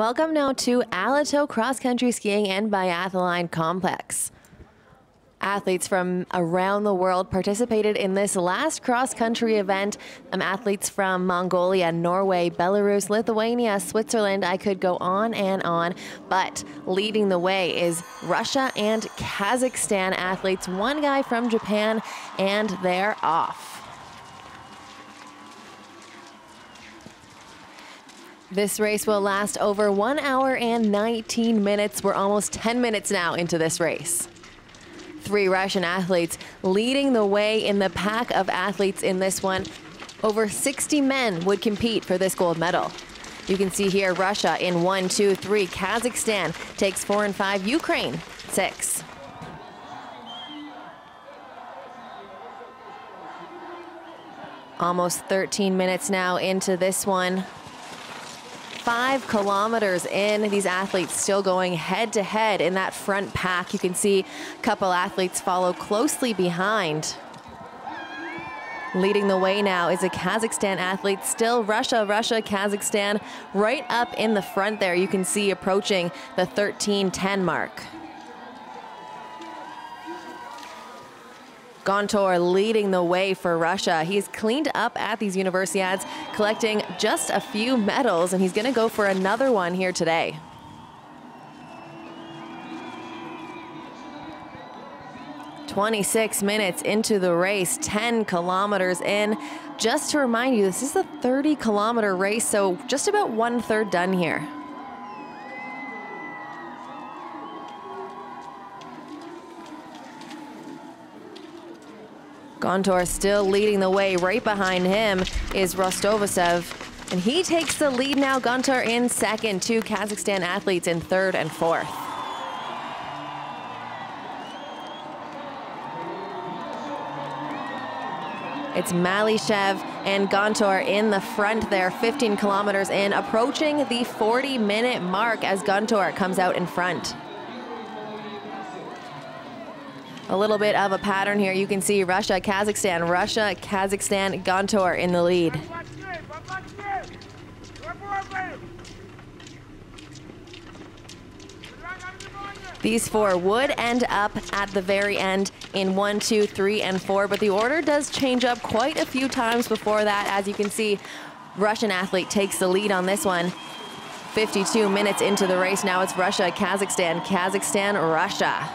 Welcome now to Almaty Cross Country Skiing and Biathlon Complex. Athletes from around the world participated in this last cross-country event. Athletes from Mongolia, Norway, Belarus, Lithuania, Switzerland. I could go on and on, but leading the way is Russia and Kazakhstan athletes. One guy from Japan, and they're off. This race will last over 1 hour and 19 minutes. We're almost 10 minutes now into this race. Three Russian athletes leading the way in the pack of athletes in this one. Over 60 men would compete for this gold medal. You can see here Russia in 1, 2, 3. Kazakhstan takes 4 and 5. Ukraine 6. Almost 13 minutes now into this one. 5 kilometers in, these athletes still going head to head in that front pack. You can see a couple athletes follow closely behind. Leading the way now is a Kazakhstan athlete, still Russia, Kazakhstan, right up in the front there. You can see approaching the 13:10 mark. Gontar leading the way for Russia. He's cleaned up at these Universiades, collecting just a few medals, and he's going to go for another one here today. . 26 minutes into the race, 10 kilometers in. Just to remind you, this is a 30-kilometer race, so just about 1/3 done here. Gontar still leading the way. Right behind him is Rostovtsev, and he takes the lead now. Gontar in second, two Kazakhstan athletes in third and fourth. It's Malyshev and Gontar in the front there, 15 kilometers in, approaching the 40-minute mark as Gontar comes out in front. A little bit of a pattern here. You can see Russia, Kazakhstan, Gontar in the lead. These four would end up at the very end in 1, 2, 3, and 4, but the order does change up quite a few times before that. As you can see, Russian athlete takes the lead on this one. 52 minutes into the race now. It's Russia, Kazakhstan, Kazakhstan, Russia.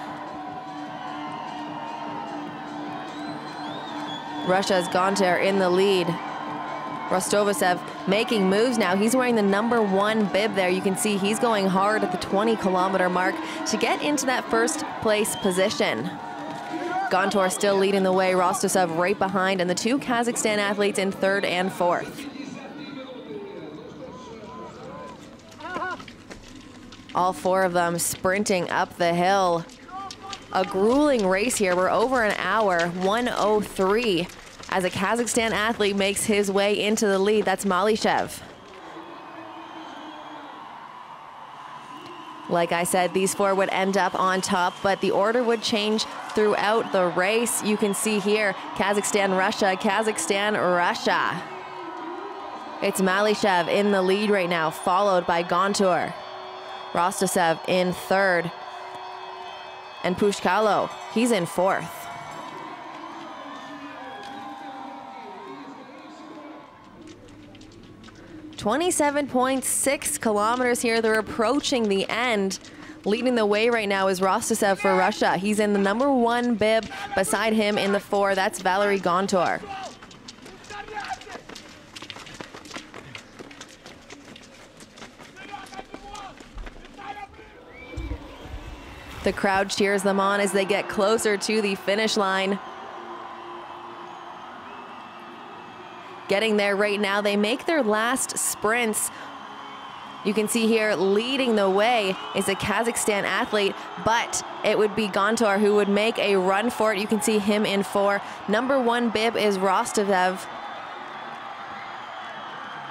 Russia's Gontar in the lead. Rostovtsev making moves now. He's wearing the #1 bib there. You can see he's going hard at the 20-kilometer mark to get into that first-place position. Gontar still leading the way. Rostovtsev right behind, and the two Kazakhstan athletes in third and fourth. All four of them sprinting up the hill. A grueling race here. We're over an hour, 1:03, as a Kazakhstan athlete makes his way into the lead. That's Malyshev. Like I said, these four would end up on top, but the order would change throughout the race. You can see here, Kazakhstan, Russia, Kazakhstan, Russia. It's Malyshev in the lead right now, followed by Gontar. Rostovtsev in third. And Pukhkalo, he's in fourth. . 27.6 kilometers here. They're approaching the end. Leading the way right now is Rostovtsev for Russia. He's in the #1 bib. Beside him in the 4, that's Valery Gontar. The crowd cheers them on as they get closer to the finish line. Getting there right now, they make their last sprints. You can see here leading the way is a Kazakhstan athlete, but it would be Gontar who would make a run for it. You can see him in 4. #1 bib is Rostovtsev.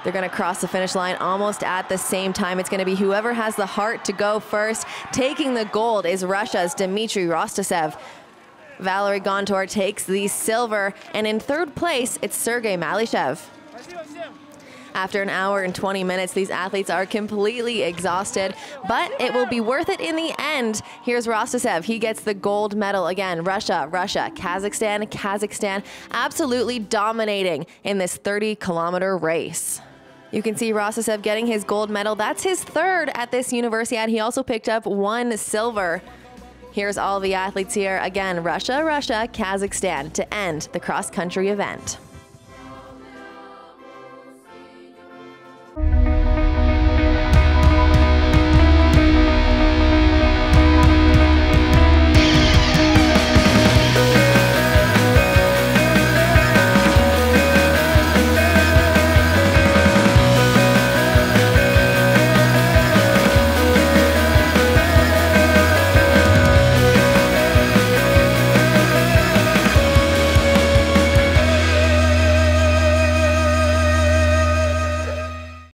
They're going to cross the finish line almost at the same time. It's going to be whoever has the heart to go first. Taking the gold is Russia's Dmitriy Rostovtsev. Valery Gontar takes the silver. And in third place, it's Sergey Malyshev. After an hour and 20 minutes, these athletes are completely exhausted, but it will be worth it in the end. Here's Rostovtsev. He gets the gold medal again. Russia, Kazakhstan, absolutely dominating in this 30-kilometer race. You can see Rostovtsev getting his gold medal. That's his third at this Universiade. He also picked up one silver. Here's all the athletes here. Again, Russia, Kazakhstan to end the cross-country event.